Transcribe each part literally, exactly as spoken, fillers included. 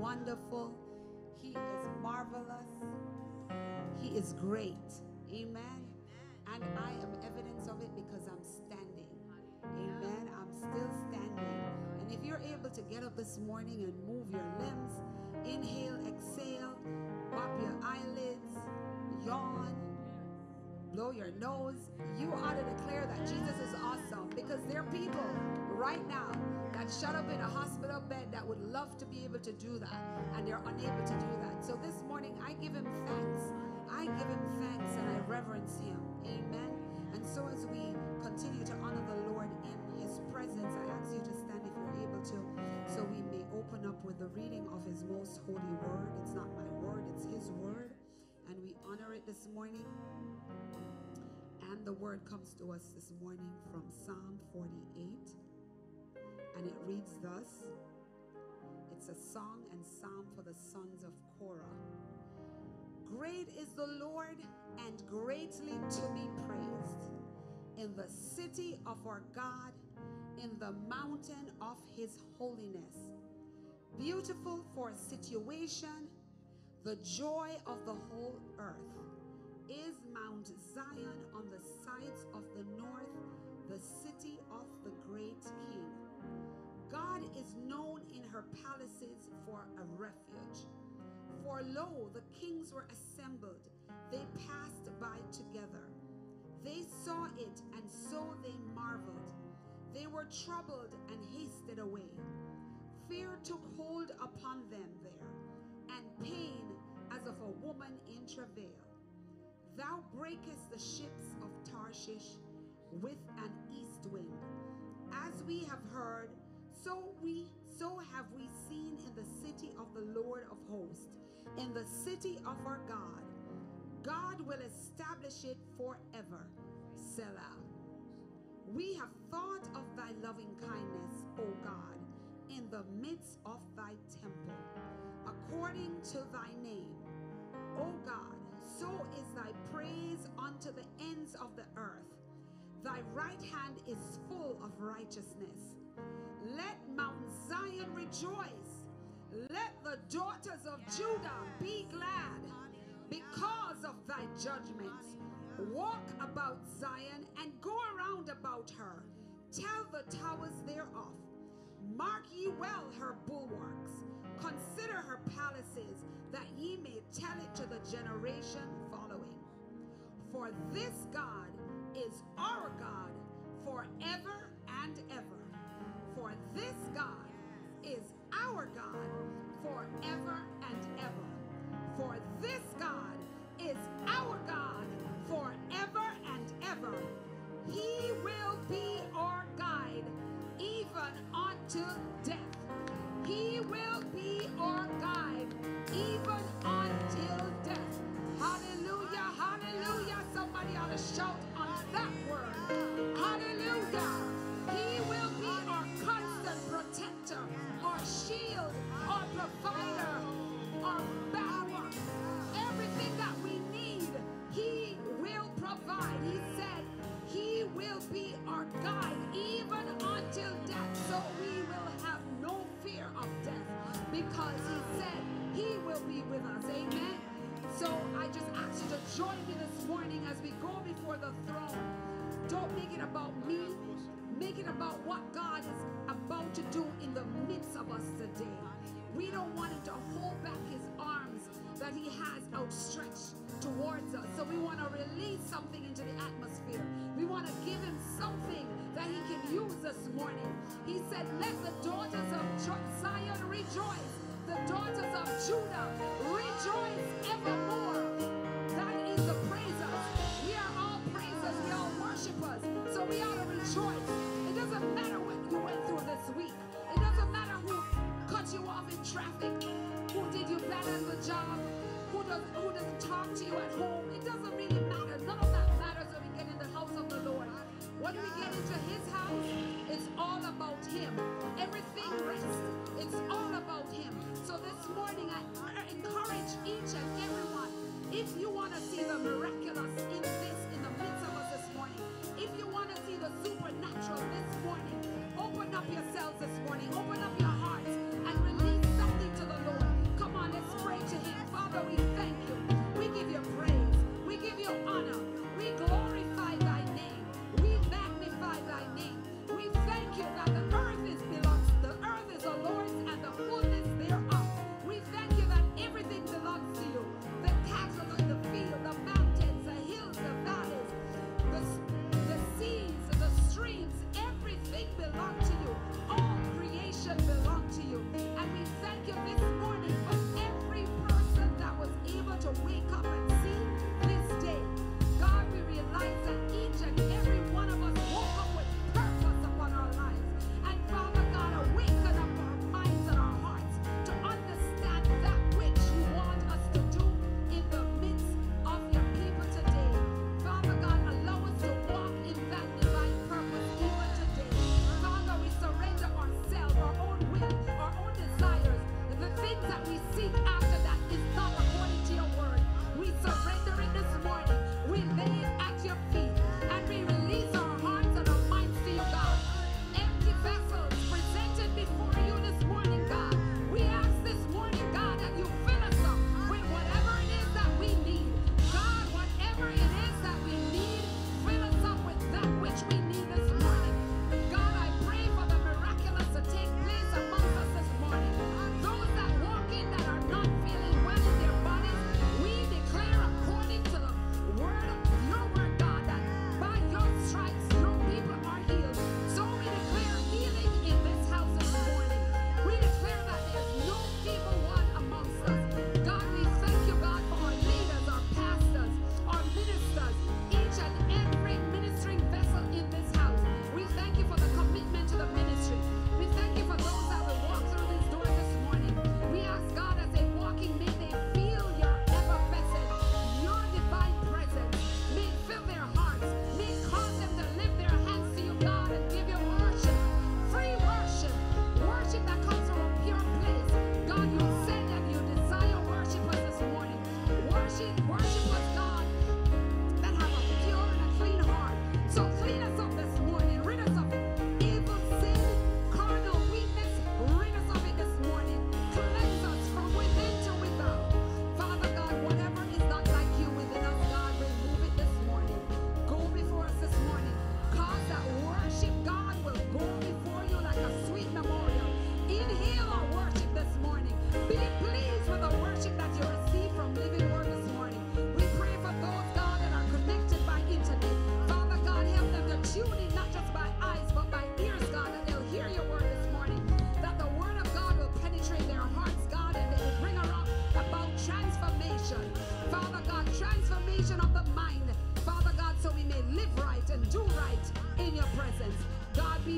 wonderful. He is marvelous. He is great. Amen. And I am evidence of it because I'm standing. Amen. I'm still standing. And if you're able to get up this morning and move your limbs, inhale, exhale, pop your eyelids, yawn, blow your nose, you ought to declare that Jesus is awesome, because there are people right now that shut up in a hospital bed that would love to be able to do that, and they're unable to do that. So this morning, I give him thanks. I give him thanks and I reverence him. Amen. And so as we continue to honor the Lord in his presence, I ask you to stand if you're able to, so we may open up with the reading of his most holy word. It's not my word, it's his word. And we honor it this morning. And the word comes to us this morning from Psalm forty-eight. And it reads thus. It's a song and psalm for the sons of Korah. Great is the Lord and greatly to be praised in the city of our God, in the mountain of his holiness. Beautiful for situation, the joy of the whole earth is Mount Zion on the sides of the north, the city of the great King. God is known in her palaces for a refuge. For lo, the kings were assembled, they passed by together. They saw it, and so they marveled. They were troubled and hasted away. Fear took hold upon them there, and pain as of a woman in travail. Thou breakest the ships of Tarshish with an east wind. As we have heard, So we, so have we seen in the city of the Lord of hosts, in the city of our God. God will establish it forever. Selah. We have thought of thy loving kindness, O God, in the midst of thy temple. According to thy name, O God, so is thy praise unto the ends of the earth. Thy right hand is full of righteousness. Let Mount Zion rejoice. Let the daughters of yes. Judah be glad. Hallelujah. Because of thy judgments. Hallelujah. Walk about Zion and go around about her. Tell the towers thereof. Mark ye well her bulwarks. Consider her palaces, that ye may tell it to the generation following. For this God is our God forever and ever. For this God is our God forever and ever. For this God is our God forever and ever. He will be our guide even unto death. He will be our guide even until death. Hallelujah, hallelujah. Somebody ought to shout on that word. Hallelujah. He will be our constant protector, our shield, our provider, our backbone. Everything that we need, he will provide. He said he will be our guide even until death. So we will have no fear of death, because he said he will be with us. Amen. So I just ask you to join me this morning as we go before the throne. Don't make it about me. Make it about what God is about to do in the midst of us today. We don't want him to hold back his arms that he has outstretched towards us. So we want to release something into the atmosphere. We want to give him something that he can use this morning. He said, let the daughters of Zion rejoice. The daughters of Judah rejoice evermore. That is the praisers. We are all praisers. We are all worshipers. So we ought to rejoice. It doesn't matter what you went through this week. It doesn't matter who cut you off in traffic, who did you bad on the job, who doesn't who doesn't talk to you at home. It doesn't really matter. None of that matters when we get in the house of the Lord. When we get into his house, it's all about him. Everything rests. It's all about him. So this morning I encourage each and everyone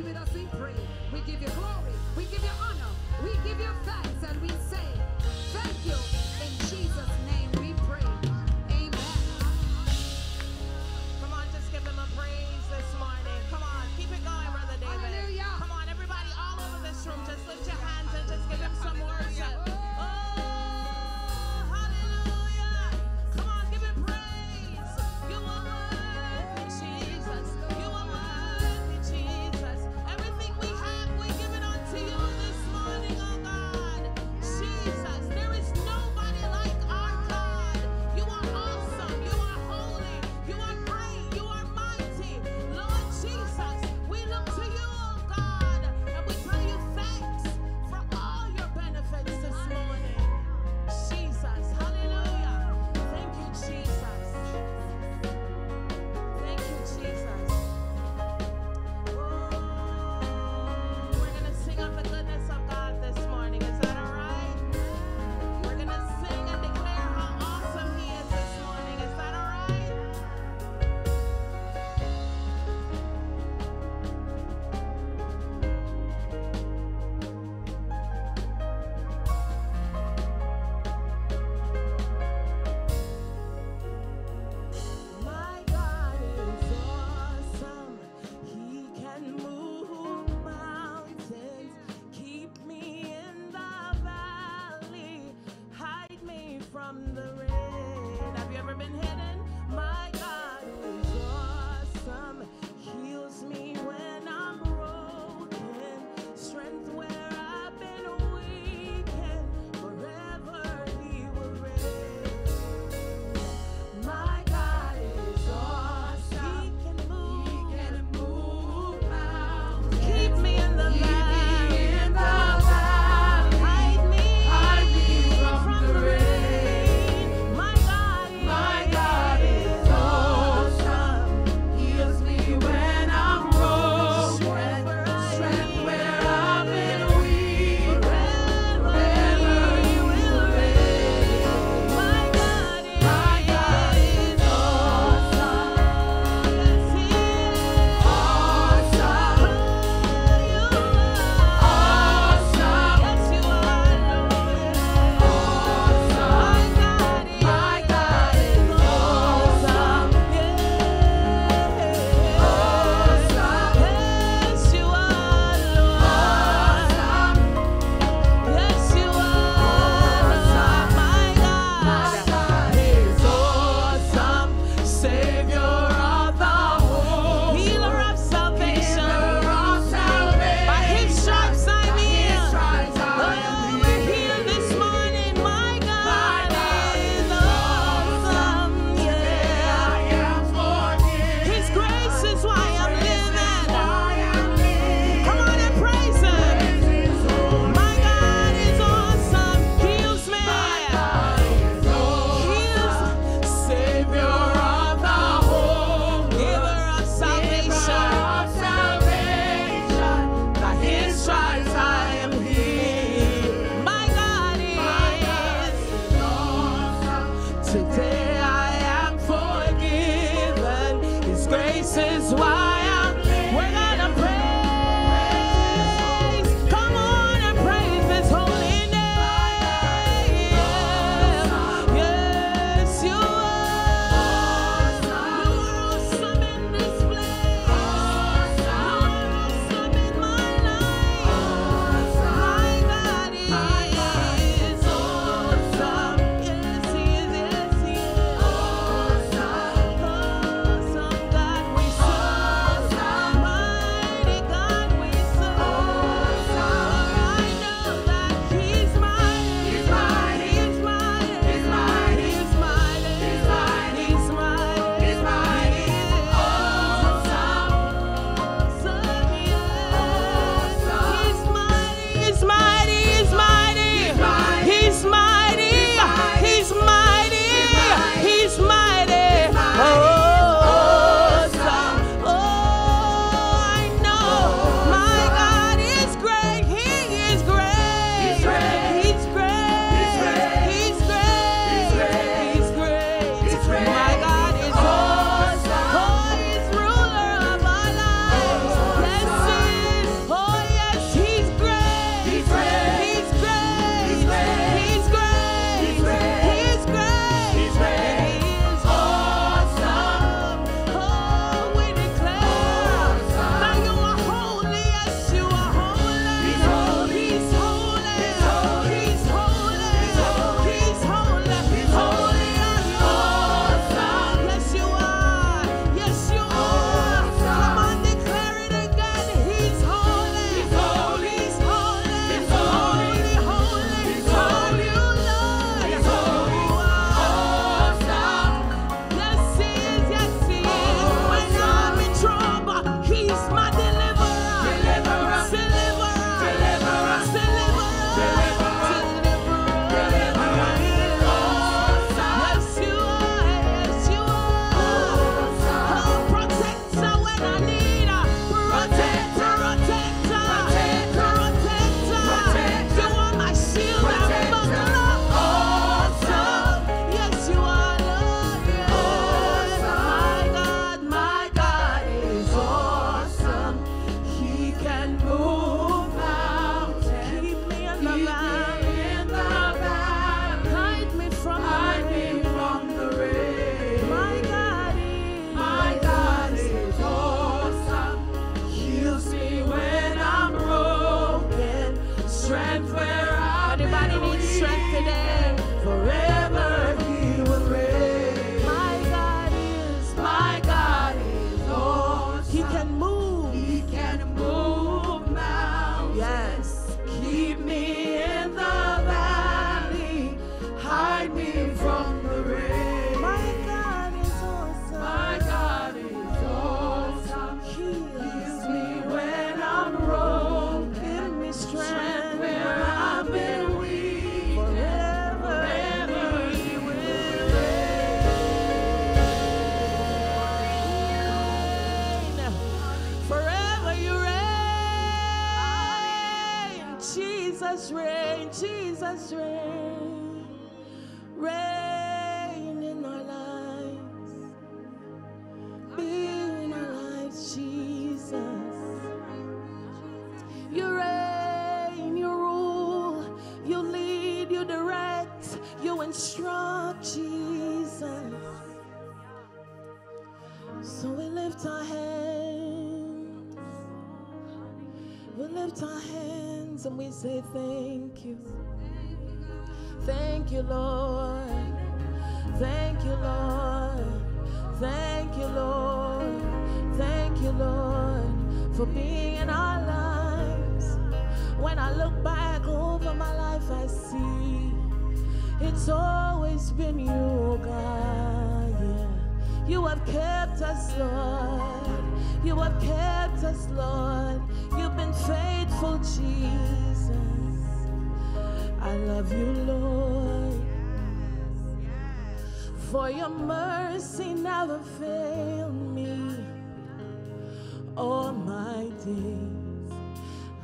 be with us, we pray. We give you glory, we give you honor, we give you thanks, and we say thank you. In Jesus' name we pray. Amen. Come on, just give them a praise this morning. Come on, keep it going, Brother David. Hallelujah. Come on, everybody all over this room, just lift your hands and just give them some worship. Oh. Our God. Jesus reign, Jesus reign, reign in our lives, be in our lives, Jesus. You reign, you rule, you lead, you direct, you instruct, Jesus. So we lift our hands, we lift our hands and we say thank you. Thank you, Lord. Thank you, Lord. Thank you, Lord. Thank you, Lord, for being in our lives. When I look back over my life, I see it's always been you, oh God, yeah. You have kept us, Lord. You have kept us, Lord. You've been faithful, Jesus. I love you, Lord, yes, yes. For your mercy never failed me. All my days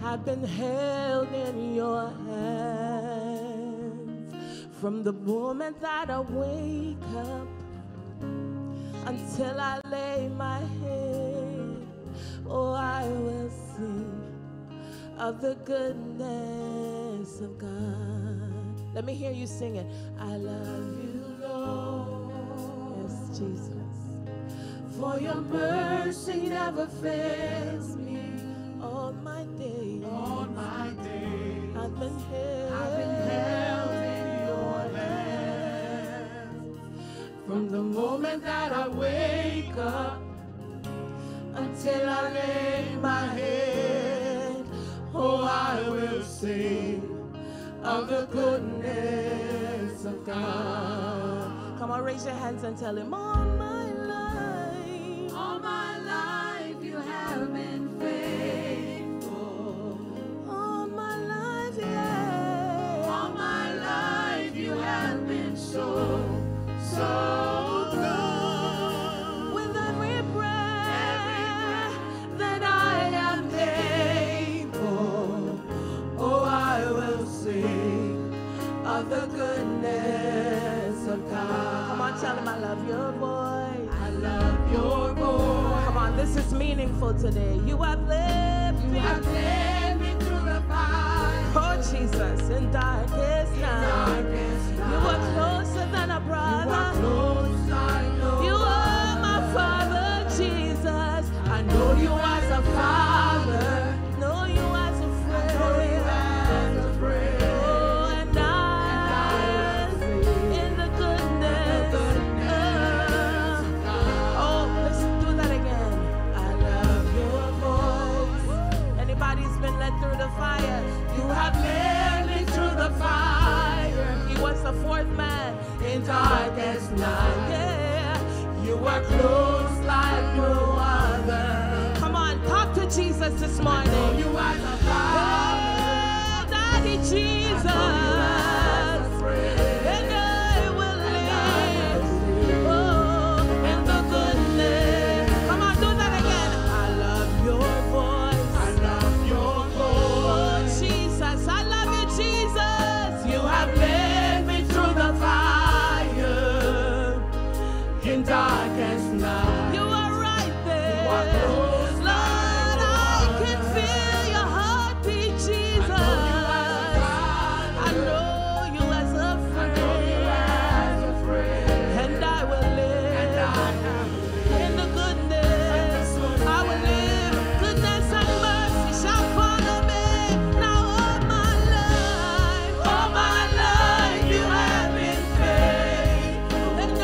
have been held in your hands. From the moment that I wake up until I lay my head, oh, I will sing of the goodness of God. Let me hear you sing it. I love you, Lord. Yes, Jesus. For your mercy never fails me. All my days, all my days, I've been held, I've been held in your hands. From the moment that I wake up until I lay my head, oh, I will sing of the goodness of God. Come on, raise your hands and tell him, all my life, all my life you have been faithful. All my life, yeah. All my life you have been so, so good. Of the goodness of God. Come on, tell him I love your voice. I love your voice. Come on, this is meaningful today. You have lived me. You have led me through the fire. Oh, Jesus, in darkest night. You are closer than a brother. You are close, I know. You are my Father, Jesus. I know you as a Father. Know you as a friend. I know you as a friend. Fire. You have led me through the fire. He was the fourth man in darkest night. Yeah. You are close like no other. Come on, talk to Jesus this morning. I know you are the Father. Oh, Daddy Jesus. I know you are the friend. And I will live, oh, in the goodness. Come on, do that again. I love your voice. Darkest night. You are right there. You are close, Lord, I water. Can feel your heartbeat, Jesus. I know you as a friend. I know you as a friend. And I will live. And I will in the goodness. I will live. Goodness and mercy shall follow me. Now all my life, all my life, you have been faithful. And I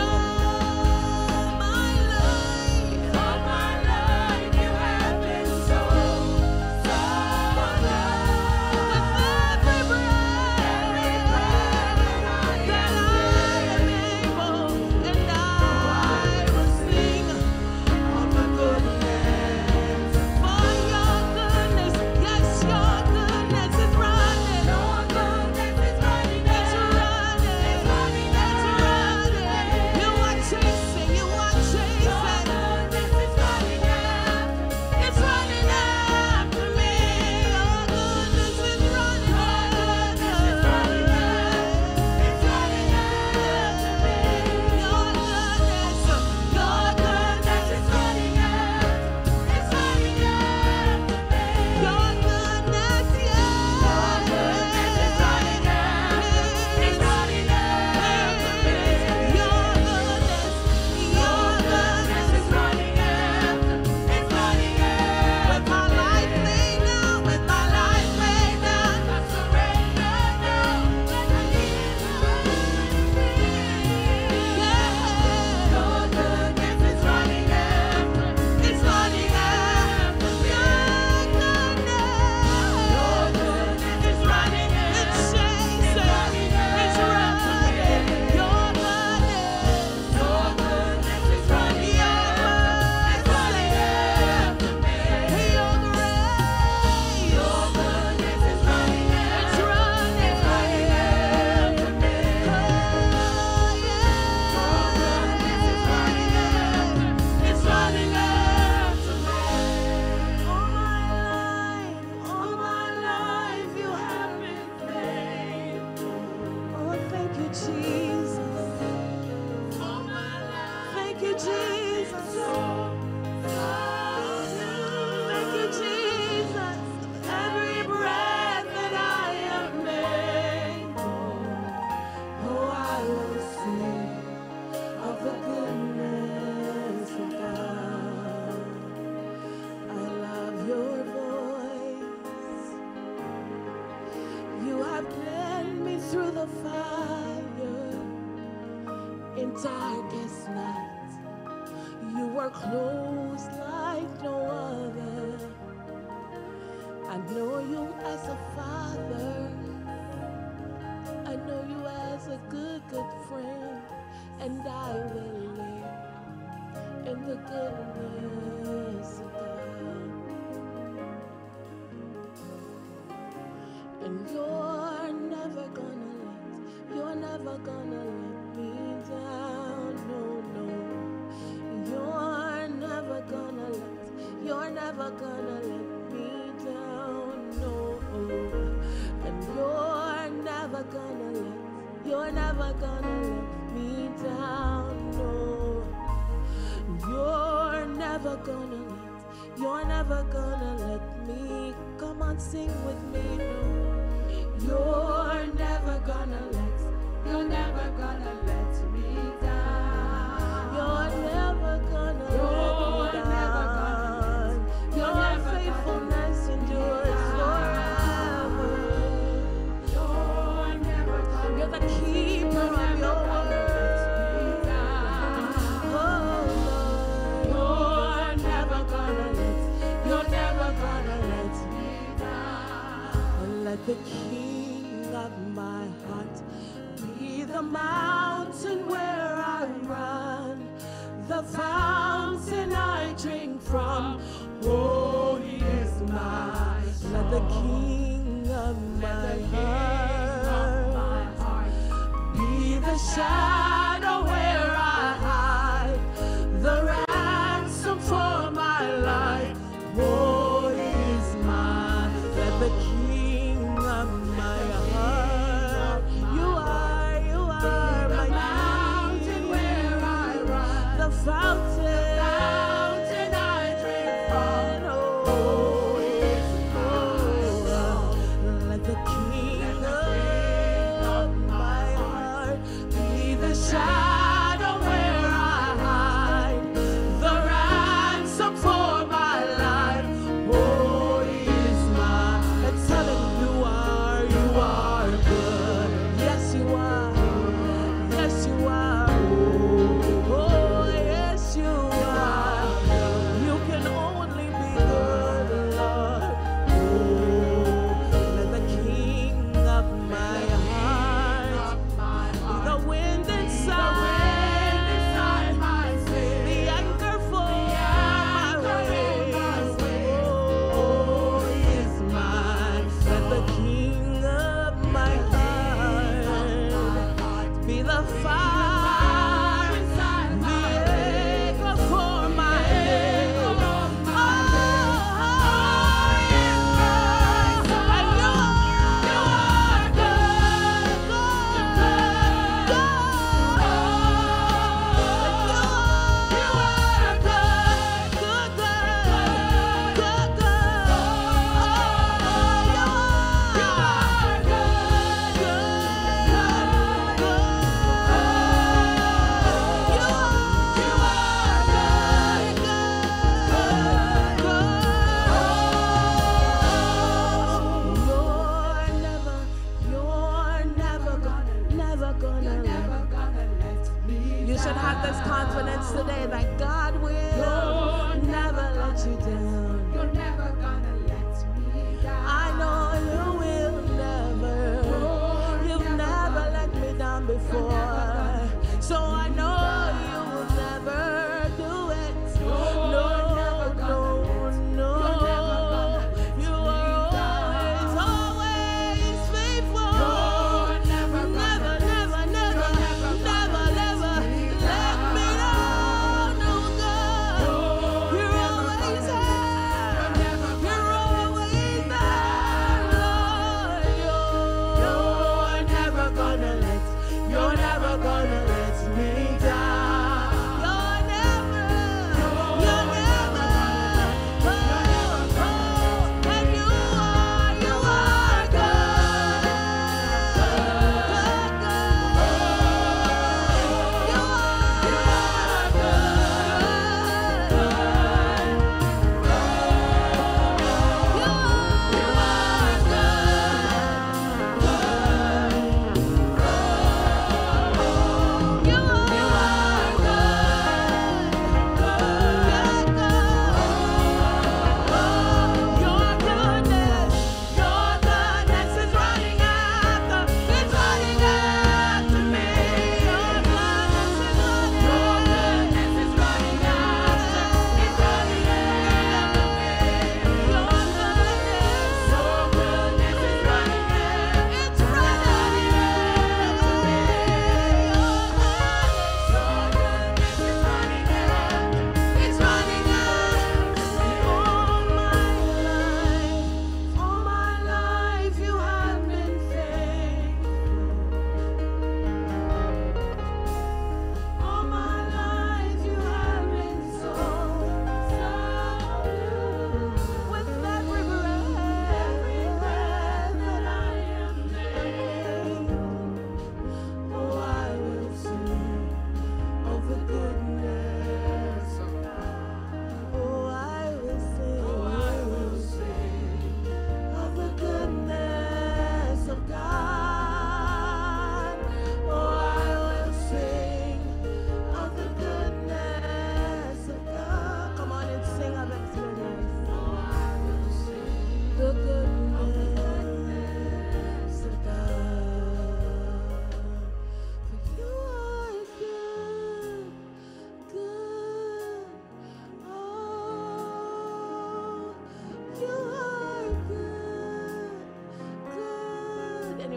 darkest night, you were close like no other. I know you as a father, I know you as a good, good friend, and I will live in the goodness of God. And you're never gonna let, you're never gonna let me down, no, no. You're never gonna let, you're never gonna let me down, no. And you're never gonna let, you're never gonna let me down, no. You're never gonna let, you're never gonna let me, come on, sing with me, no. You're never gonna let, you're never gonna let me down. You're never gonna you're let me down. Never Your never faithfulness endures forever. You're never gonna You're the keeper of your word. Oh, Lord. You're never gonna let, you're never gonna let me down. Let the key of my heart be the mountain where I run, the fountain I drink from. Oh, he is my soul. Let the King of my heart be the shadow where I hide, the ransom for my life. Oh, he is mine. Let the King let's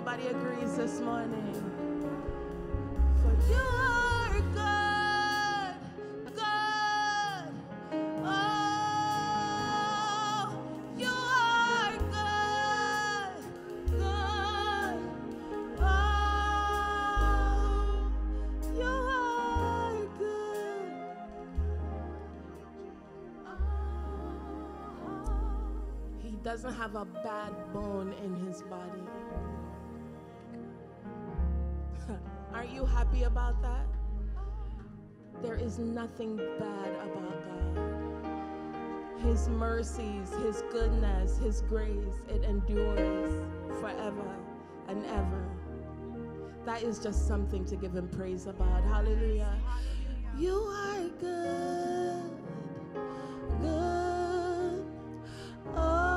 Everybody agrees this morning. For you are good, good. Oh, you are good, good. Oh, you are good. Oh. He doesn't have a bad bone in his body. Aren't you happy about that? There is nothing bad about God. His mercies, His goodness, His grace, it endures forever and ever. That is just something to give Him praise about. Hallelujah. You are good, good. Oh.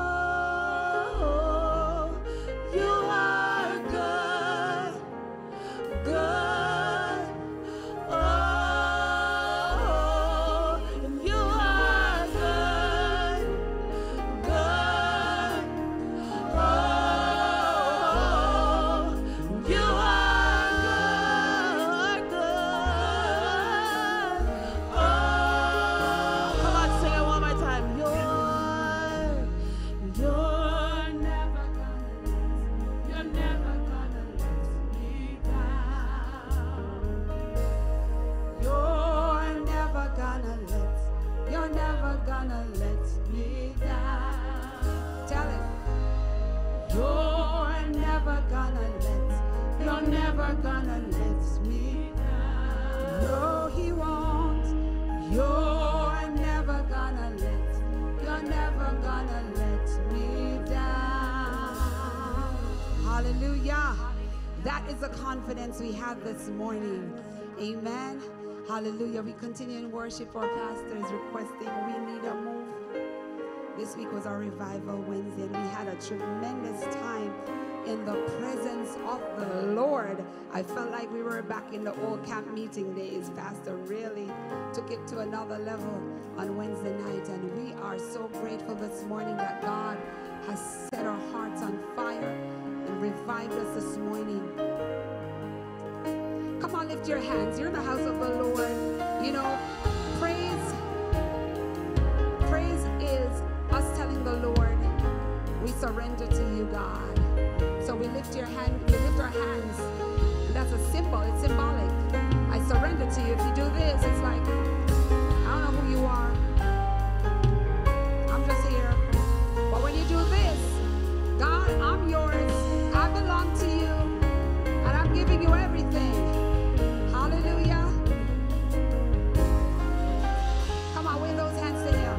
The confidence we have this morning. Amen. Hallelujah. We continue in worship. Our pastor is requesting we need a move. This week was our Revival Wednesday, and we had a tremendous time in the presence of the Lord. I felt like we were back in the old camp meeting days. Pastor really took it to another level on Wednesday night, and we are so grateful this morning that God has set our hearts on fire and revived us this morning. Come on, lift your hands. You're in the house of the Lord. You know, praise, praise is us telling the Lord, we surrender to you, God. So we lift your hand, we lift our hands. And that's a symbol, it's symbolic. I surrender to you. If you do this, it's like, I don't know who you are. I'm just here. But when you do this, God, I'm yours. I belong to you. And I'm giving you everything. Hallelujah. Come on, wave those hands to Him.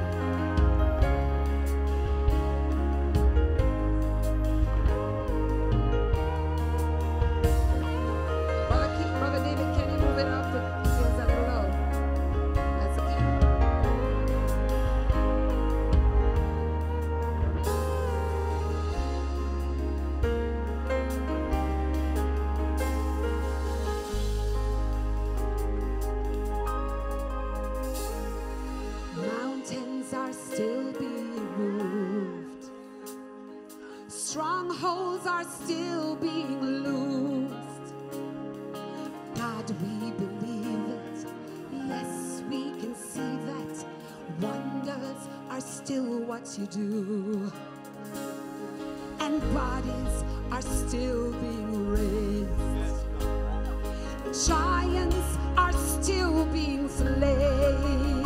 Brother, Keith, Brother David, can you move it up? It feels a little low. That's okay. Still be moved. Strongholds are still being loosed. God, we believe it. Yes, we can see that wonders are still what you do. And bodies are still being raised. Giants are still being slain.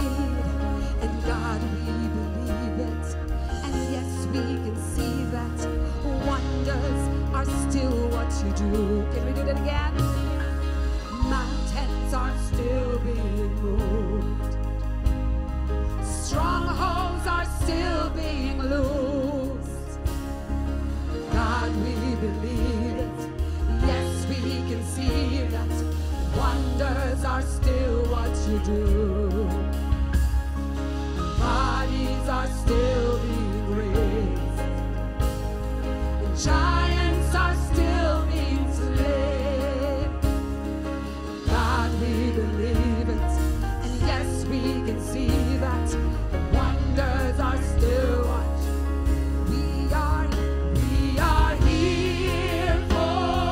And God, we believe it. And yes, we can see that wonders are still what you do. Can we do that again? Mountains are still being moved. Strongholds are still being loosed. God, we believe it. Yes, we can see that wonders are still what you do. Bodies are still being raised. The giants are still being slain. God, we believe it. And yes, we can see that the wonders are still watched. We are, we are here for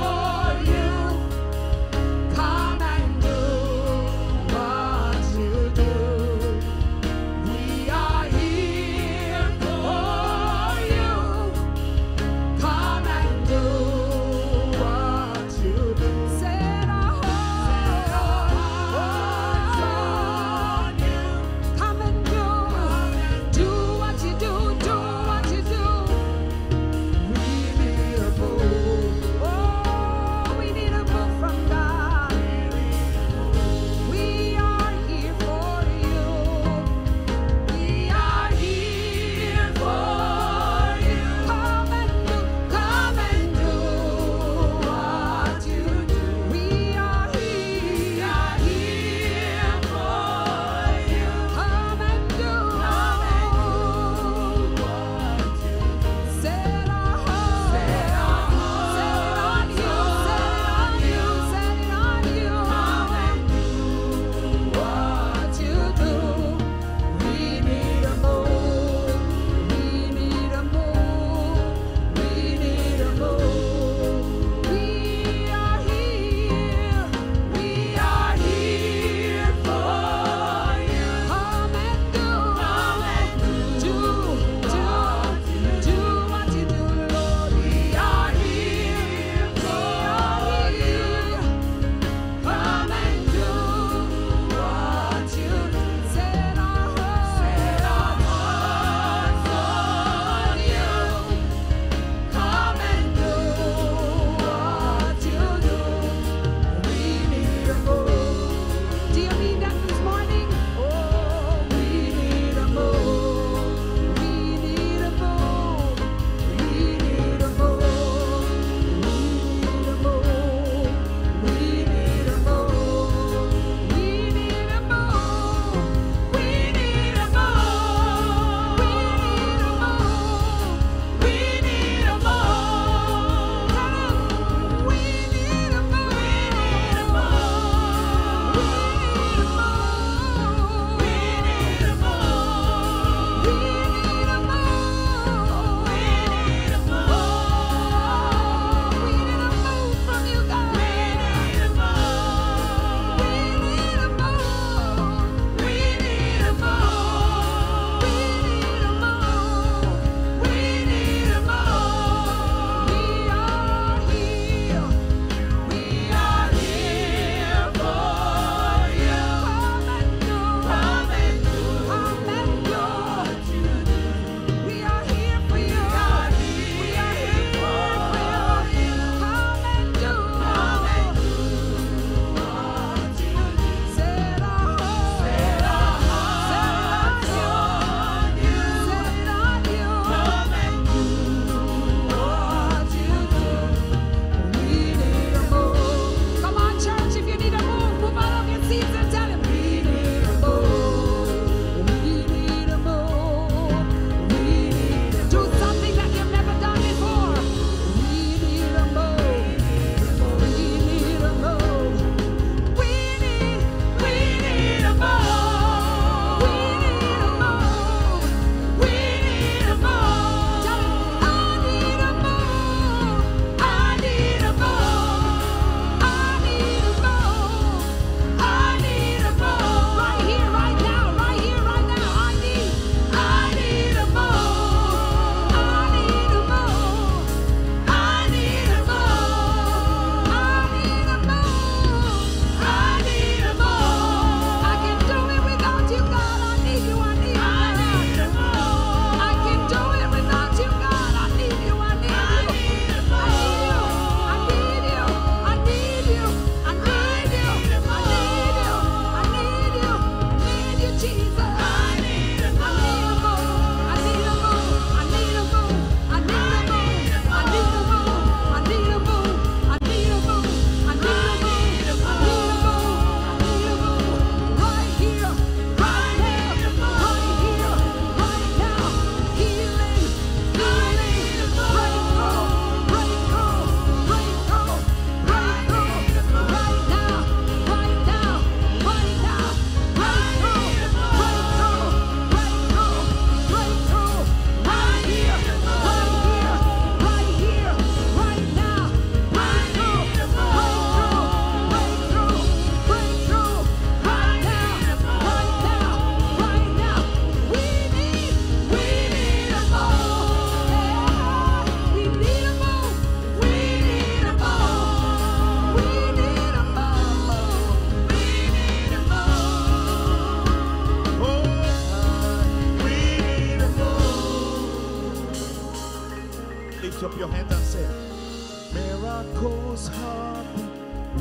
lift up your hand and say, miracles happen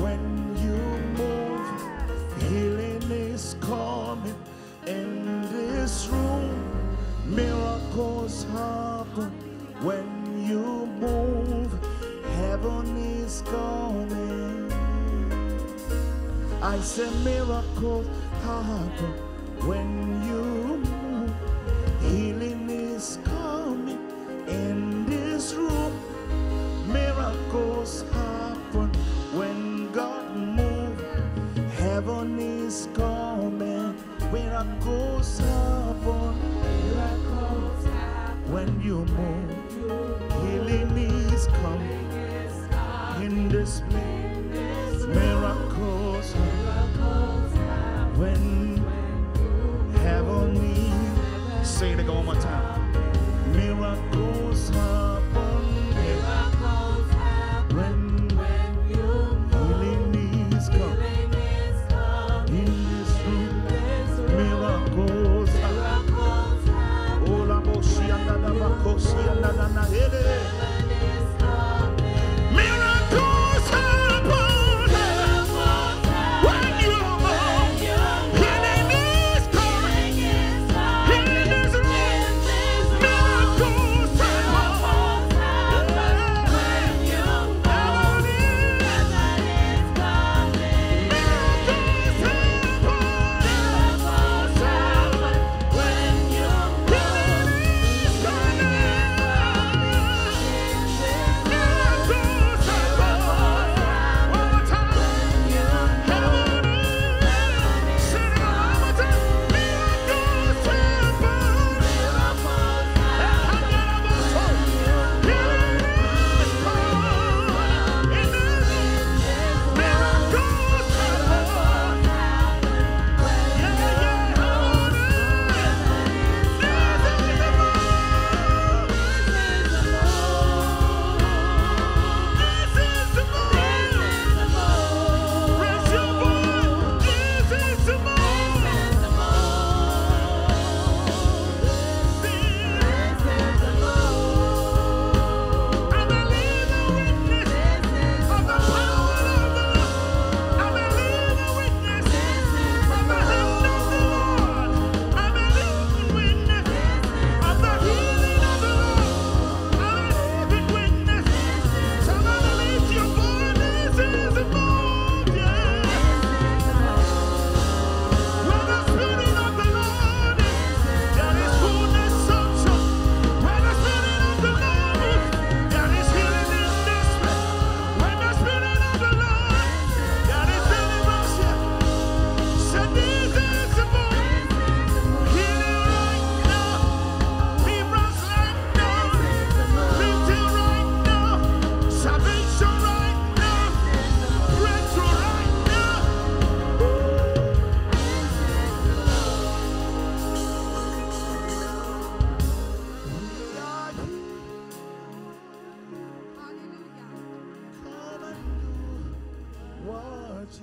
when you move. Healing is coming in this room. Miracles happen when you move. Heaven is coming. I say miracles happen when you move. Healing is coming in this room. Miracles happen when God moves. Heaven is coming. Miracles happen. Miracles happen when you move. Healing is coming in this place. Miracles happen when heaven is. Say it again one more time. Miracles happen. Miracles happen when when you healing is coming in this room. Miracles happen. Oh la boshi anada bakoshi anada na hele.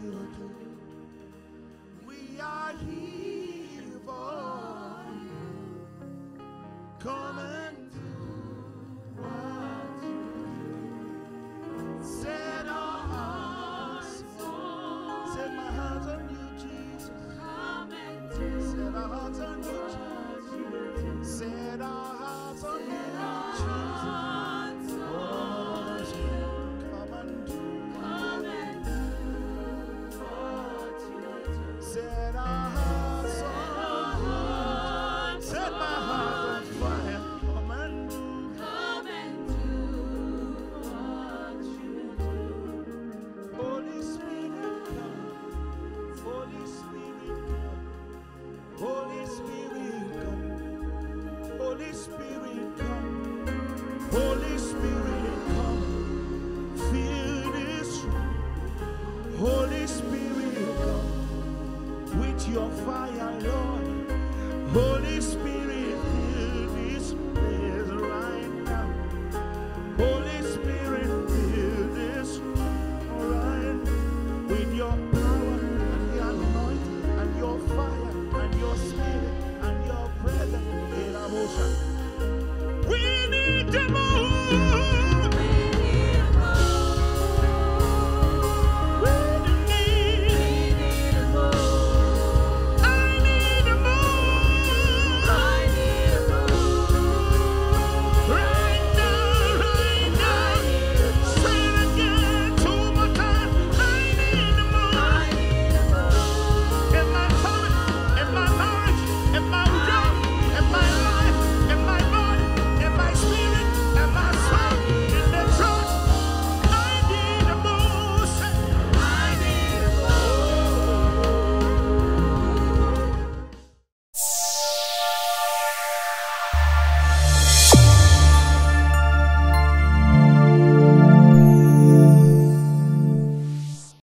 You do. We are here.